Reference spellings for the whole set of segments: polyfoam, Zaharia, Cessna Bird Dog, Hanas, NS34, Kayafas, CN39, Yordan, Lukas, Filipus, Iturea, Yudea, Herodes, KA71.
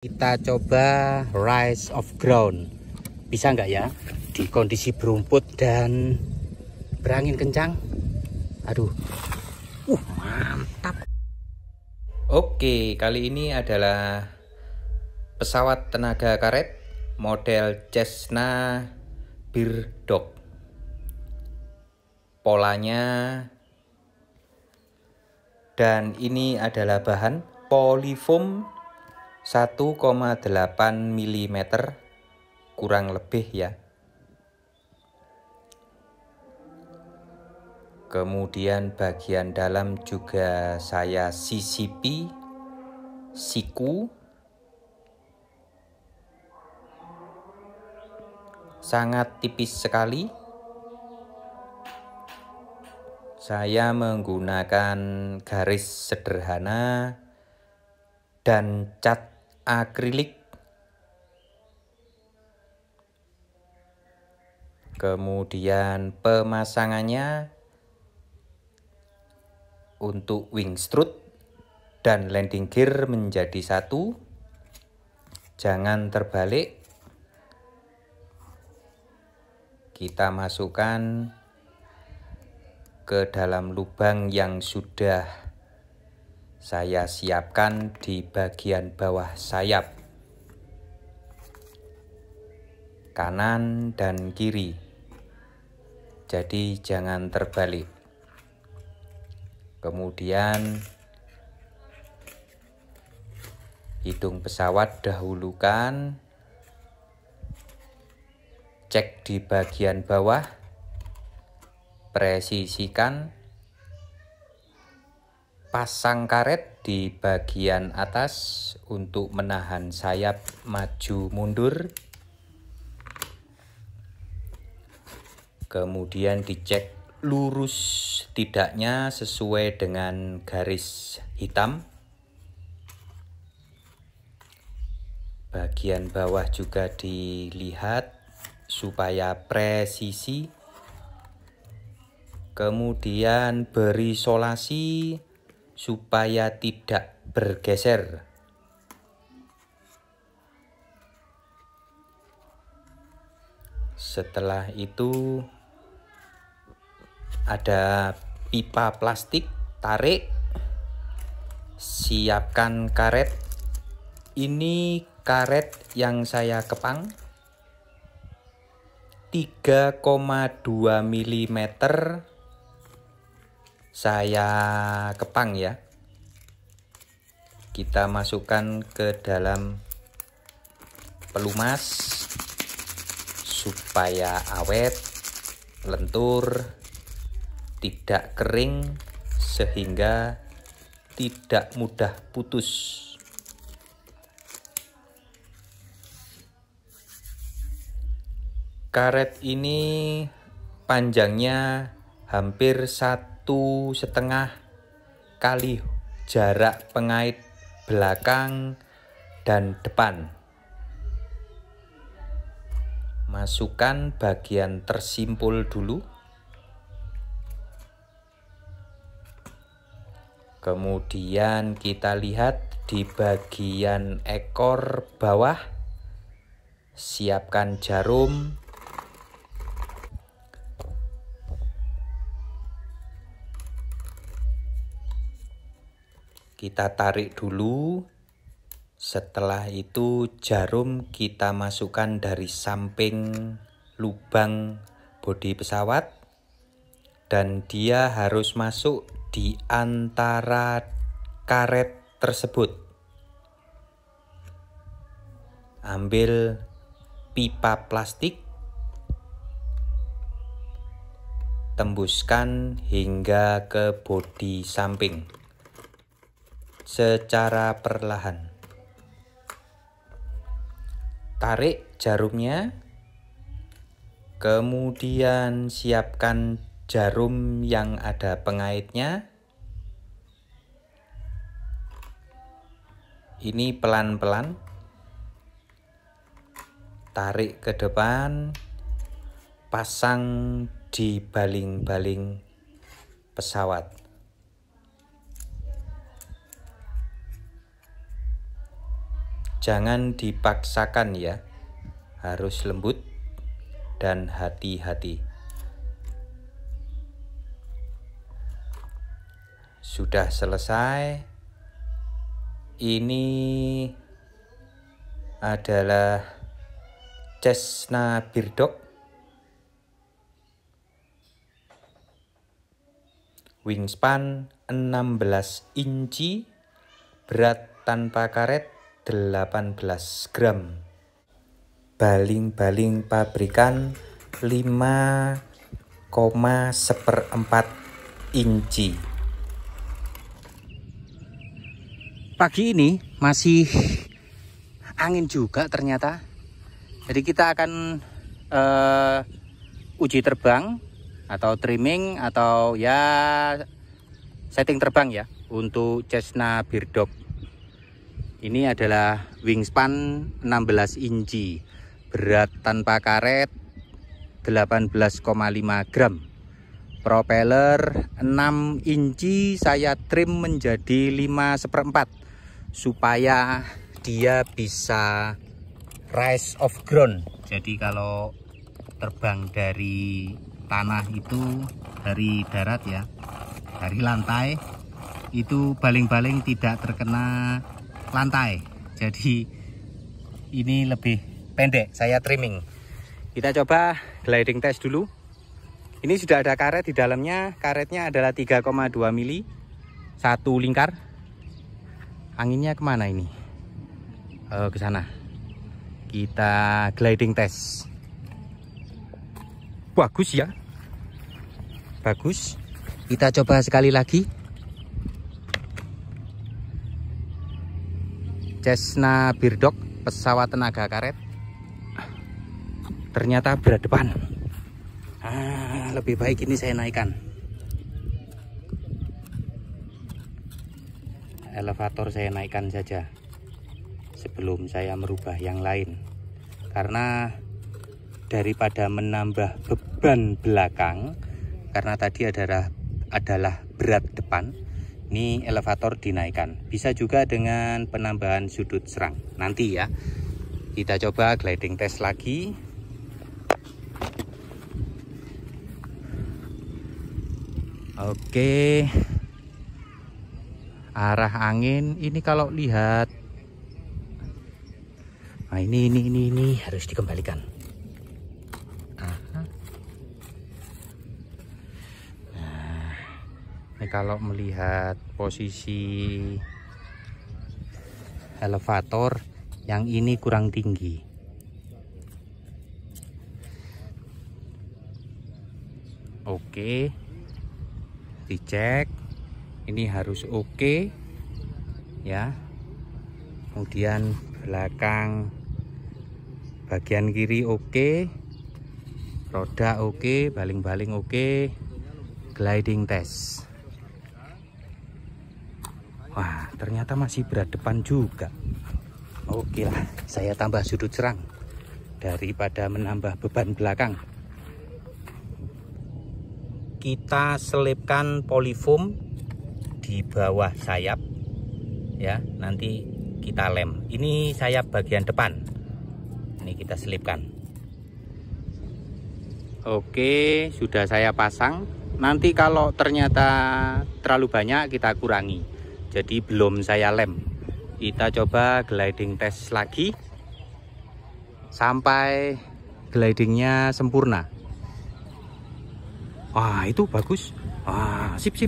Kita coba rise off ground, bisa nggak ya di kondisi berumput dan berangin kencang? Aduh, mantap. Oke, kali ini adalah pesawat tenaga karet model Cessna Bird Dog. Polanya, dan ini adalah bahan polyfoam 1,8 mm kurang lebih ya. Kemudian bagian dalam juga saya sisipi siku. Sangat tipis sekali. Saya menggunakan garis sederhana dan cat akrilik. Kemudian pemasangannya untuk wing strut dan landing gear menjadi satu, jangan terbalik. Kita masukkan ke dalam lubang yang sudah saya siapkan di bagian bawah sayap kanan dan kiri, jadi jangan terbalik. Kemudian hidung pesawat dahulukan, cek di bagian bawah, presisikan. Pasang karet di bagian atas untuk menahan sayap maju mundur. Kemudian dicek lurus tidaknya sesuai dengan garis hitam. Bagian bawah juga dilihat supaya presisi. Kemudian berisolasi supaya tidak bergeser. Setelah itu ada pipa plastik, tarik, siapkan karet. Ini karet yang saya kepang 3,2 mm. Saya kepang ya. Kita masukkan ke dalam pelumas supaya awet, lentur, tidak kering sehingga tidak mudah putus. Karet ini panjangnya hampir 1,5 kali jarak pengait belakang dan depan. Masukkan bagian tersimpul dulu. Kemudian kita lihat di bagian ekor bawah. Siapkan jarum. Kita tarik dulu. Setelah itu jarum kita masukkan dari samping lubang bodi pesawat, dan dia harus masuk di antara karet tersebut. Ambil pipa plastik, tembuskan hingga ke bodi samping secara perlahan. Tarik jarumnya. Kemudian siapkan jarum yang ada pengaitnya. Ini pelan-pelan. Tarik ke depan. Pasang di baling-baling pesawat. Jangan dipaksakan ya, harus lembut dan hati-hati. Sudah selesai. Ini adalah Cessna Bird Dog wingspan 16 inci, berat tanpa karet 18 gram, baling-baling pabrikan 5,1/4 inci. Pagi ini masih angin juga ternyata, jadi kita akan uji terbang atau trimming atau ya setting terbang ya untuk Cessna Bird Dog. Ini adalah wingspan 16 inci, berat tanpa karet 18,5 gram, propeller 6 inci saya trim menjadi 5/4 supaya dia bisa rise off ground. Jadi kalau terbang dari tanah itu, dari darat ya, dari lantai itu baling-baling tidak terkena lantai, jadi ini lebih pendek saya trimming. Kita coba gliding test dulu. Ini sudah ada karet di dalamnya, karetnya adalah 3,2 mili, satu lingkar. Anginnya kemana ini? Ke sana. Kita gliding test. Bagus ya, bagus. Kita coba sekali lagi. Cessna Bird Dog pesawat tenaga karet, ternyata berat depan. Lebih baik ini saya naikkan. Elevator saya naikkan saja sebelum saya merubah yang lain, karena daripada menambah beban belakang, karena tadi adalah berat depan, ini elevator dinaikkan. Bisa juga dengan penambahan sudut serang nanti ya. Kita coba gliding test lagi. Oke, arah angin ini kalau lihat, nah ini harus dikembalikan. Kalau melihat posisi elevator, yang ini kurang tinggi. Oke, dicek. Ini harus oke ya. Kemudian belakang bagian kiri oke, roda oke, baling-baling oke. Gliding test. Wah, ternyata masih berat depan juga. Oke lah, saya tambah sudut serang daripada menambah beban belakang. Kita selipkan polyfoam di bawah sayap ya, nanti kita lem. Ini sayap bagian depan, ini kita selipkan. Oke, sudah saya pasang. Nanti kalau ternyata terlalu banyak kita kurangi. Jadi belum saya lem. Kita coba gliding test lagi sampai glidingnya sempurna. Wah, itu bagus. Wah, sip.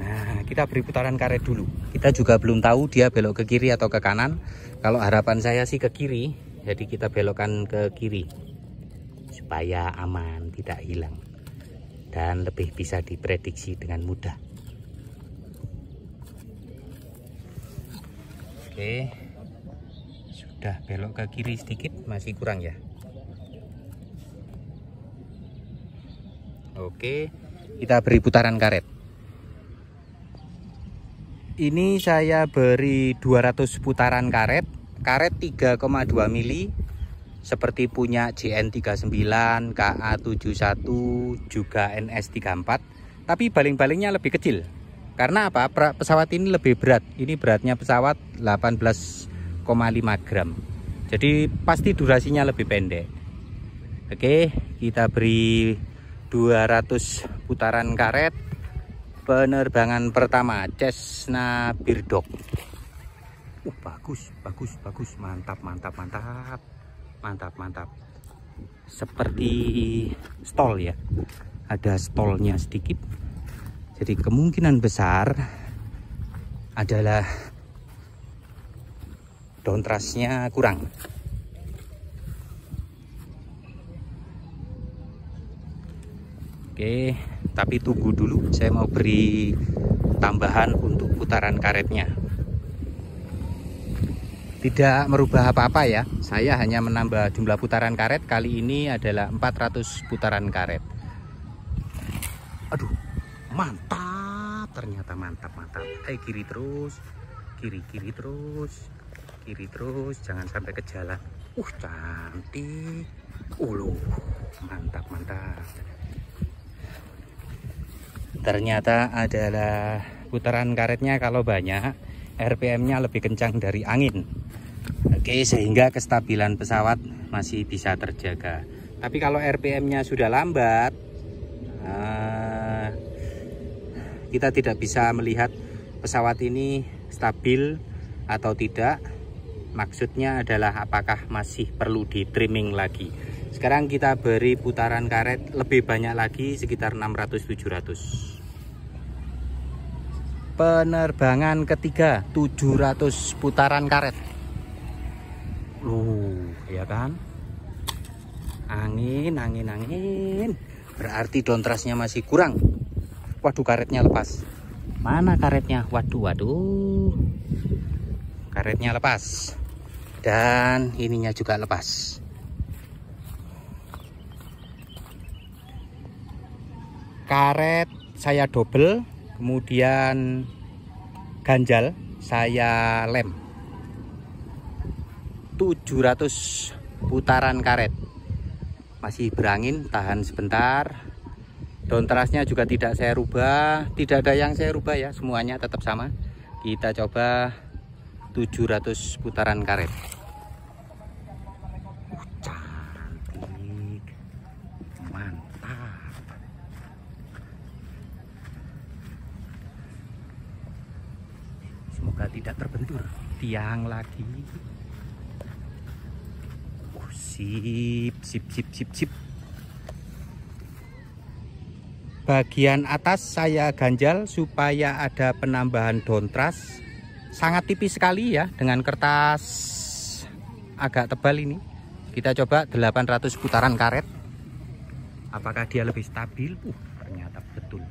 Nah, kita beri putaran karet dulu. Kita juga belum tahu dia belok ke kiri atau ke kanan. Kalau harapan saya sih ke kiri, jadi kita belokkan ke kiri supaya aman, tidak hilang, dan lebih bisa diprediksi dengan mudah. Oke, sudah belok ke kiri sedikit, masih kurang ya. Oke, kita beri putaran karet. Ini saya beri 200 putaran karet, 3,2 mili seperti punya CN39, KA71 juga NS34, tapi baling-balingnya lebih kecil. Karena apa? Pesawat ini lebih berat. Ini beratnya pesawat 18,5 1,5 gram. Jadi pasti durasinya lebih pendek. Oke, kita beri 200 putaran karet. Penerbangan pertama Cessna Bird Dog. Bagus, bagus, bagus. Mantap, mantap, mantap. Mantap, mantap. Seperti stol ya. Ada stolnya sedikit. Jadi kemungkinan besar adalah down thrustnya kurang. Oke, tapi tunggu dulu, saya mau beri tambahan untuk putaran karetnya. Tidak merubah apa-apa ya, saya hanya menambah jumlah putaran karet. Kali ini adalah 400 putaran karet. Aduh, mantap, ternyata mantap. Kiri terus, kiri terus, kiri terus, jangan sampai ke jalan. Cantik, loh, mantap. Ternyata adalah putaran karetnya kalau banyak RPM-nya lebih kencang dari angin. Oke, sehingga kestabilan pesawat masih bisa terjaga. Tapi kalau RPM-nya sudah lambat, kita tidak bisa melihat pesawat ini stabil atau tidak. Maksudnya adalah apakah masih perlu di trimming lagi. Sekarang kita beri putaran karet lebih banyak lagi, sekitar 600-700. Penerbangan ketiga 700 putaran karet. Ya kan? Angin. Berarti down thrustnya masih kurang. Waduh, karetnya lepas. Mana karetnya? Waduh. Karetnya lepas. Dan ininya juga lepas. Karet saya double, kemudian ganjal saya lem. 700 putaran karet. Masih berangin, tahan sebentar. Down thrustnya juga tidak saya rubah, tidak ada yang saya rubah ya, semuanya tetap sama. Kita coba 700 putaran karet. Cantik. Mantap. Semoga tidak terbentur tiang lagi. Sip. Bagian atas saya ganjal supaya ada penambahan down thrust. Sangat tipis sekali ya, dengan kertas agak tebal ini. Kita coba 800 putaran karet. Apakah dia lebih stabil? Ternyata betul.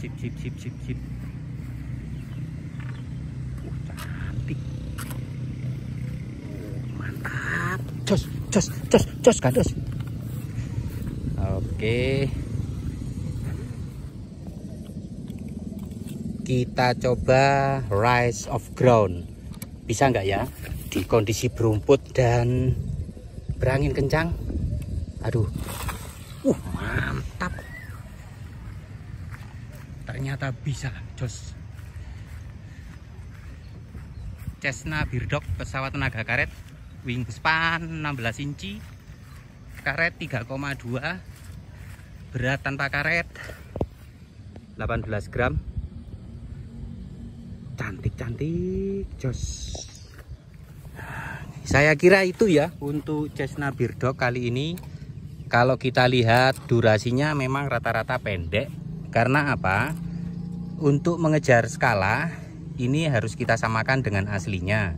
Sip. Cantik. Mantap. Jos gandos. Oke. Kita coba rise off ground. Bisa nggak ya? Di kondisi berumput dan berangin kencang. Aduh. Mantap. Ternyata bisa, jos. Cessna Bird Dog, pesawat tenaga karet, wingspan 16 inci, karet 3,2, berat tanpa karet 18 gram. Cantik, jos. Saya kira itu ya untuk Cessna Bird Dog kali ini. Kalau kita lihat durasinya memang rata-rata pendek. Karena apa? Untuk mengejar skala ini harus kita samakan dengan aslinya.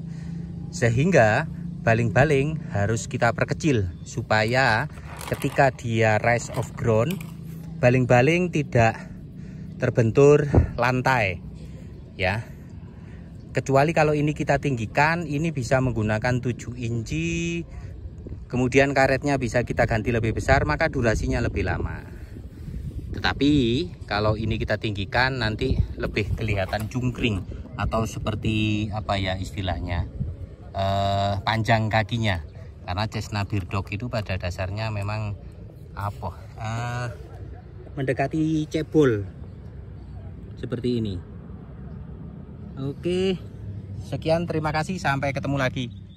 Sehingga baling-baling harus kita perkecil supaya ketika dia rise off ground, baling-baling tidak terbentur lantai ya. Kecuali kalau ini kita tinggikan, ini bisa menggunakan 7 inci. Kemudian karetnya bisa kita ganti lebih besar, maka durasinya lebih lama. Tetapi kalau ini kita tinggikan nanti lebih kelihatan jungkring atau seperti apa ya istilahnya, panjang kakinya. Karena Cessna Bird Dog itu pada dasarnya memang apa, mendekati cebol seperti ini. Oke, sekian, terima kasih, sampai ketemu lagi.